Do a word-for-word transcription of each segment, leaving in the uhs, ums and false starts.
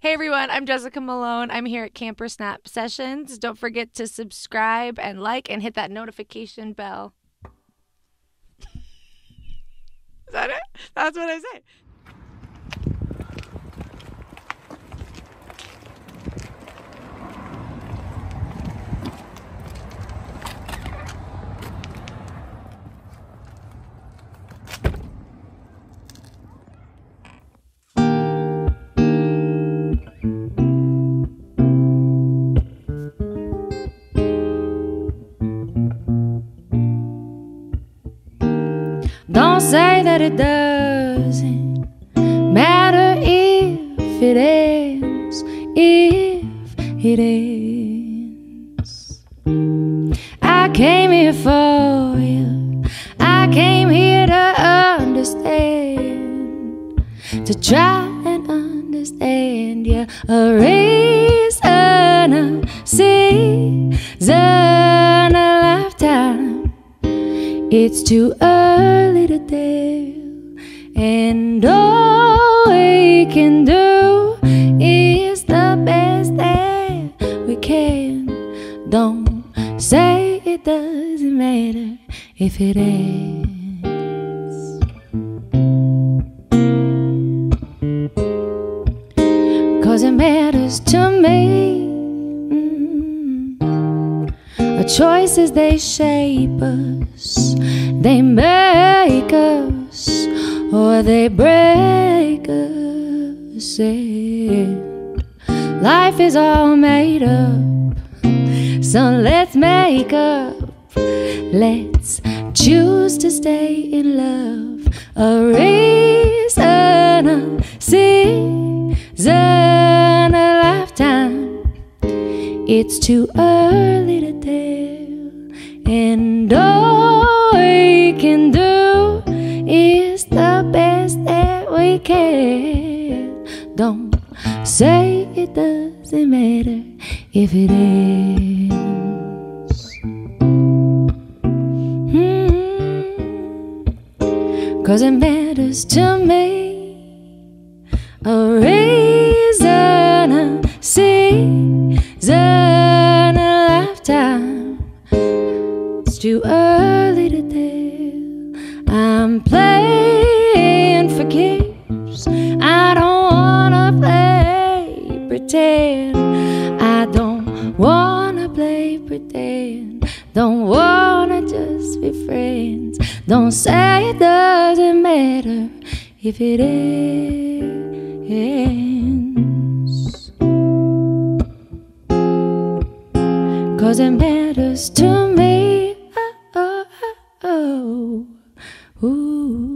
Hey everyone, I'm Jessica Malone. I'm here at CamperSnaps Sessions. Don't forget to subscribe and like and hit that notification bell. Is that it? That's what I said. Don't say that it doesn't matter if it ends, if it ends. I came here for you, I came here to understand, to try and understand you. A reason, a season, a lifetime. It's too early to tell, and all we can do is the best that we can. Don't say it doesn't matter if it ends. Cause it matters to me. Mm-hmm. Our choices, they shape us, they make us, or they break us. And life is all made up, so let's make up. Let's choose to stay in love. A reason, a season, a lifetime. It's too early to tell, and all we can do is the best that we can. Don't say it doesn't matter if it ends. Mm-hmm. Cause it matters to me. A reason, a season, a lifetime. It's too early to tell. I'm playing for keeps. I don't wanna play pretend. I don't wanna play pretend. Don't wanna just be friends. Don't say it doesn't matter if it ends. Cause it matters to me. Oh, ooh.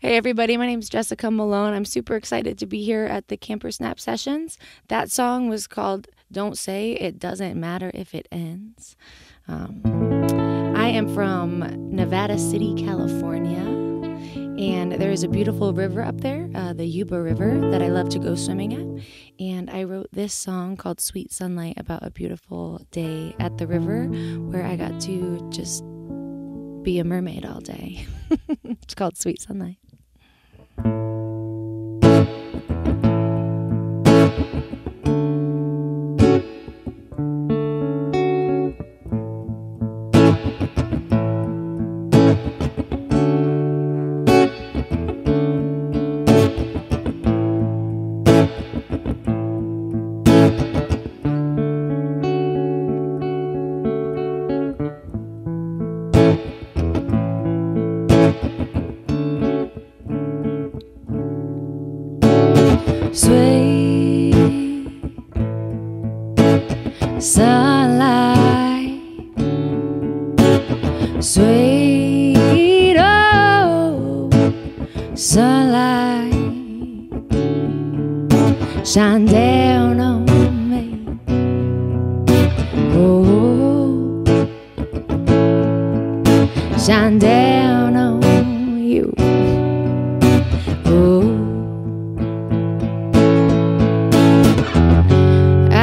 Hey everybody, my name's Jessica Malone. I'm super excited to be here at the CamperSnaps Sessions. That song was called Don't Say It Doesn't Matter If It Ends. Um, I am from Nevada City, California. And there is a beautiful river up there, uh, the Yuba River, that I love to go swimming at. And I wrote this song called Sweet Sunlight about a beautiful day at the river where I got to just be a mermaid all day. It's called Sweet Sunlight. Sweet sunlight, sweet oh sunlight, shine down on me. Oh, shine down on you. Oh. I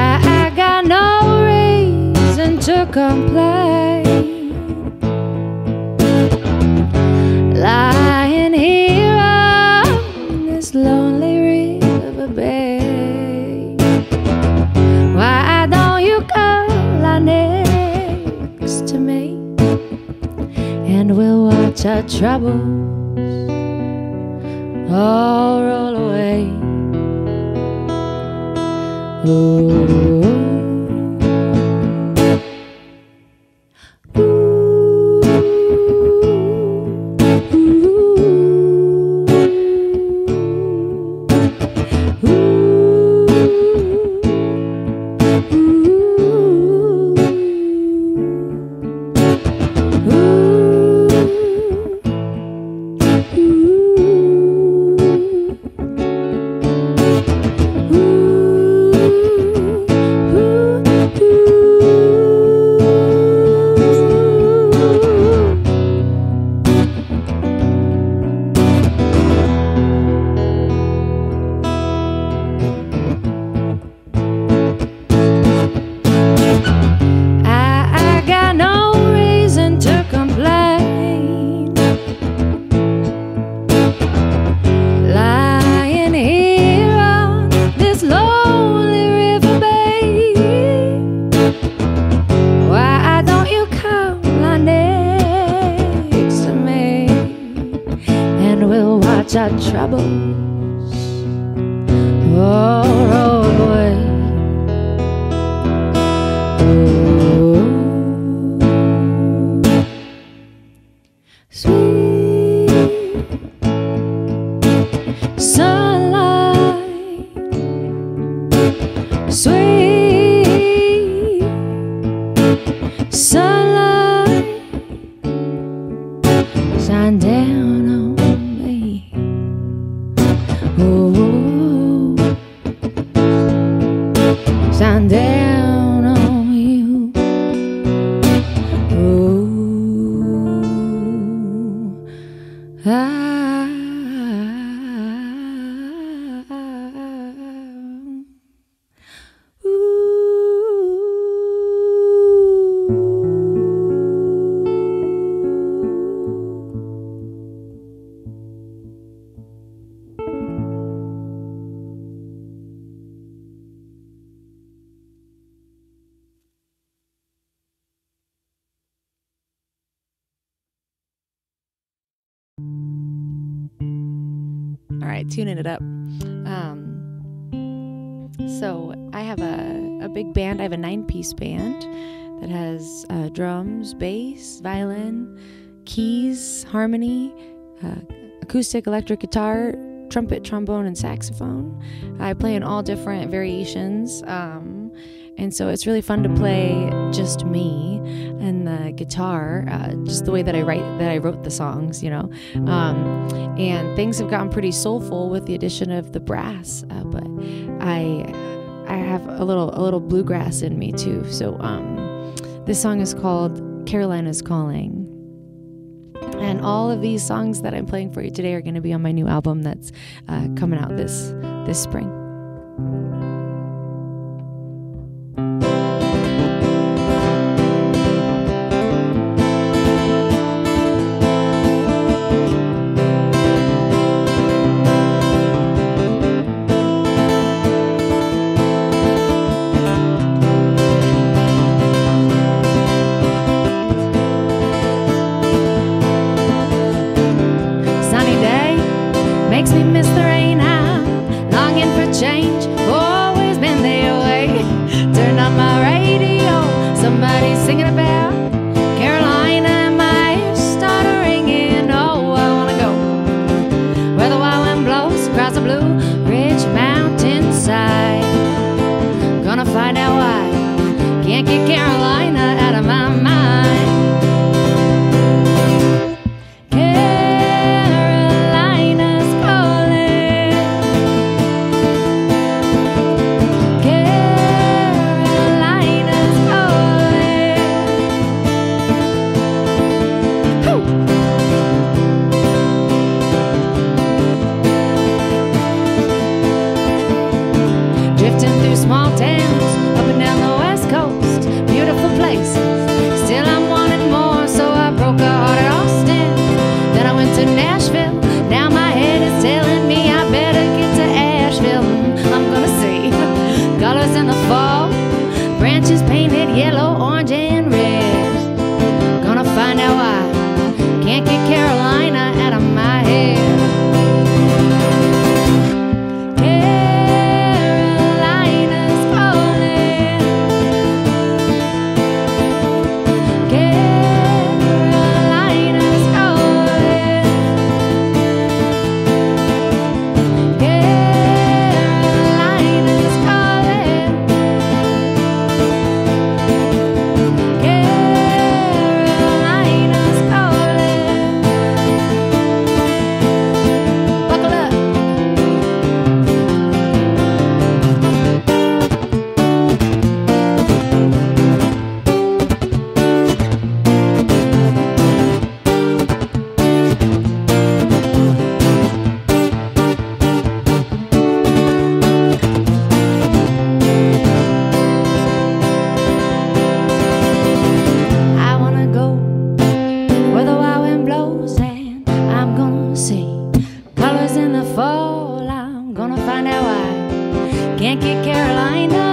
got no reason never complain. Lying here on this lonely river bank, why don't you come lie next to me, and we'll watch our troubles all roll away. Ooh. Our troubles all roll away. Ooh. Sweet sunlight, sweet sunlight, shine down. Ooh, shine down on you. Ooh, ah, ah, all right, tuning it up. Um, so I have a, a big band. I have a nine-piece band that has uh, drums, bass, violin, keys, harmony, uh, acoustic, electric guitar, trumpet, trombone, and saxophone. I play in all different variations, um, and so it's really fun to play just me and the guitar, uh, just the way that I write that I wrote the songs, you know. Um, and things have gotten pretty soulful with the addition of the brass, uh, but I I have a little a little bluegrass in me too. So um, this song is called "Carolina's Calling." And all of these songs that I'm playing for you today are going to be on my new album that's uh, coming out this this spring. Makes me miss the rain, I'm longing for change, always been that way. Turn on my radio, somebody's singing about Carolina and my ears start ringing. Oh, I wanna go where the wild wind blows across the Blue Ridge mountainside. Gonna find out why, can't get Carolina out of my mind. Small towns, up and down the West Coast, beautiful painted yellow, orange, and red. Gonna find out why can't get Carolina out of my head. Can't get Carolina.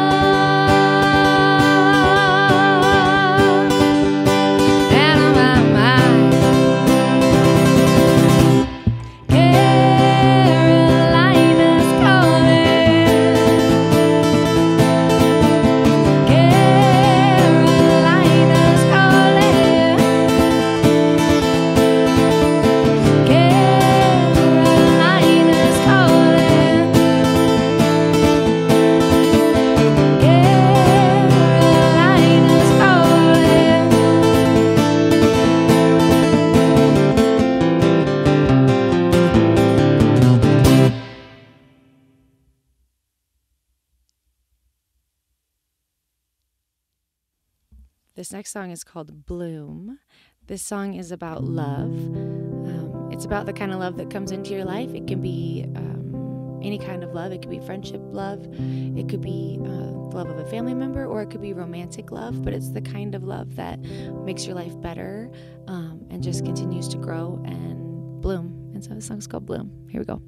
This next song is called Bloom. This song is about love. Um, it's about the kind of love that comes into your life. It can be um, any kind of love. It could be friendship love. It could be uh, the love of a family member, or it could be romantic love. But it's the kind of love that makes your life better um, and just continues to grow and bloom. And so this song's called Bloom. Here we go.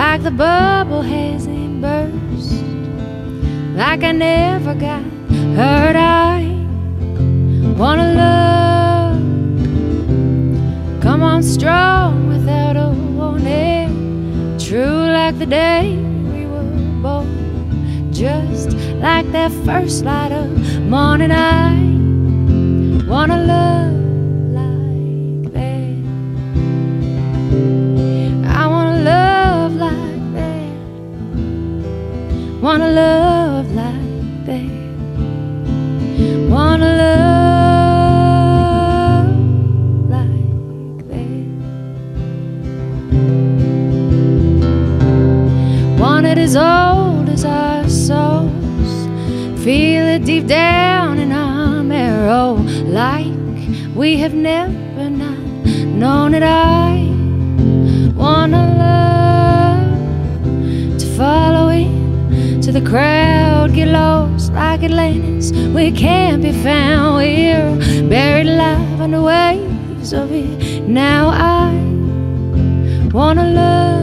like the bubble hasn't burst, like I never got hurt. I wanna love, come on strong without a warning, true like the day we were born, just like that first light of morning. I wanna love like that, I wanna love like that, wanna love like that, wanna love. As old as our souls, feel it deep down in our marrow, like we have never not known it. I wanna love, to follow in to the crowd, get lost like Atlantis, we can't be found, we're buried alive under waves of it. Now I wanna love,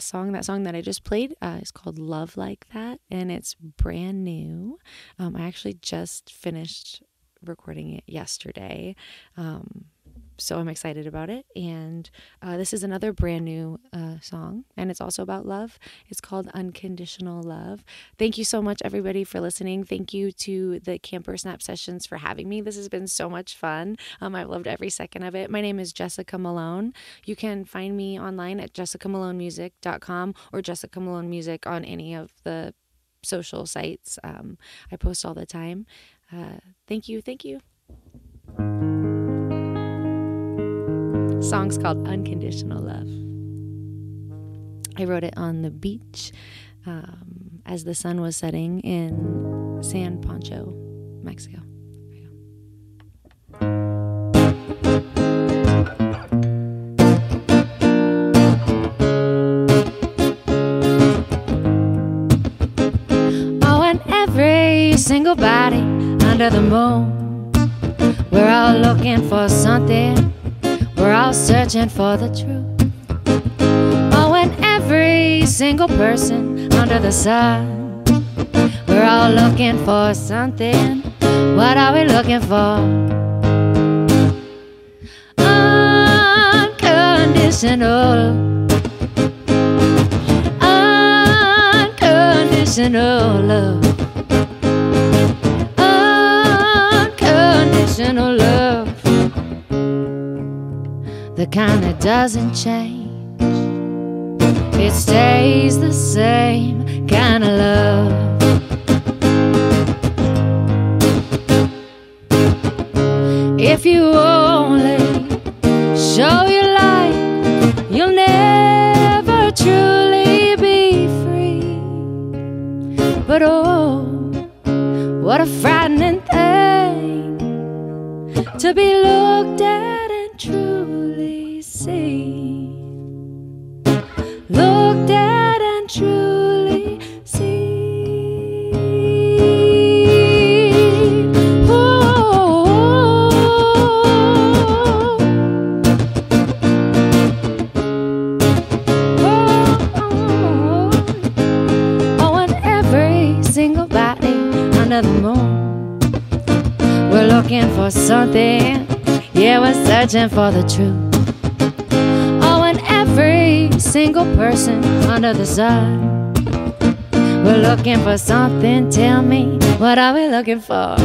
song that song that I just played uh, is called Love Like That, and it's brand new. um, I actually just finished recording it yesterday, um, so I'm excited about it. And uh, this is another brand new uh, song, and it's also about love. It's called Unconditional Love. Thank you so much, everybody, for listening. Thank you to the CamperSnaps Sessions for having me. This has been so much fun. Um, I've loved every second of it. My name is Jessica Malone. You can find me online at jessica malone music dot com or Jessica Malone Music on any of the social sites. Um, I post all the time. Uh, thank you. Thank you. Song's called Unconditional Love. I wrote it on the beach um, as the sun was setting in San Pancho, Mexico. Oh, and every single body under the moon, we're all looking for something. We're all searching for the truth. Oh, and every single person under the sun, we're all looking for something. What are we looking for? Unconditional, unconditional love, unconditional love. The kind that doesn't change, it stays the same kind of love. If you only show your light, you'll never truly be free. But oh, what a frightening thing to be looked at and truly see, looked at and truly see. Oh, for something. Yeah, we're searching for the truth. Oh, and every single person under the sun, we're looking for something. Tell me, what are we looking for?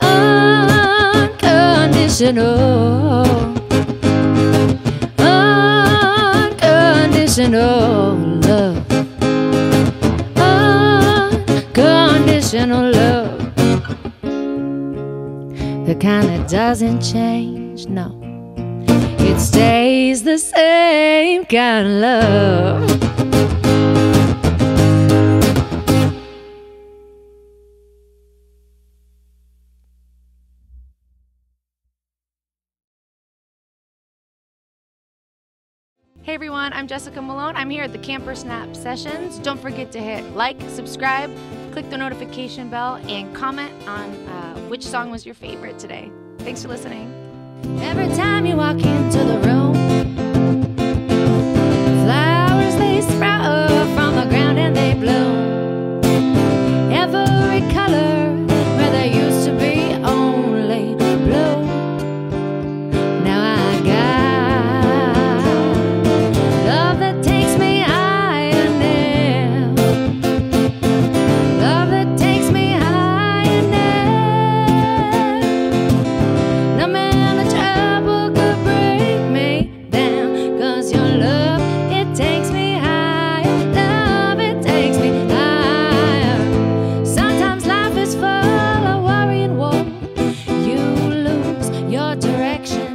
Unconditional, unconditional love, unconditional love, the kind that doesn't change, no, it stays the same kind of love. Hey everyone, I'm Jessica Malone. I'm here at the CamperSnaps Sessions. Don't forget to hit like, subscribe, click the notification bell, and comment on uh, which song was your favorite today. Thanks for listening. Every time you walk into the room, flowers they sprout up from the ground and they bloom. Every color where there used to be only blue. Direction.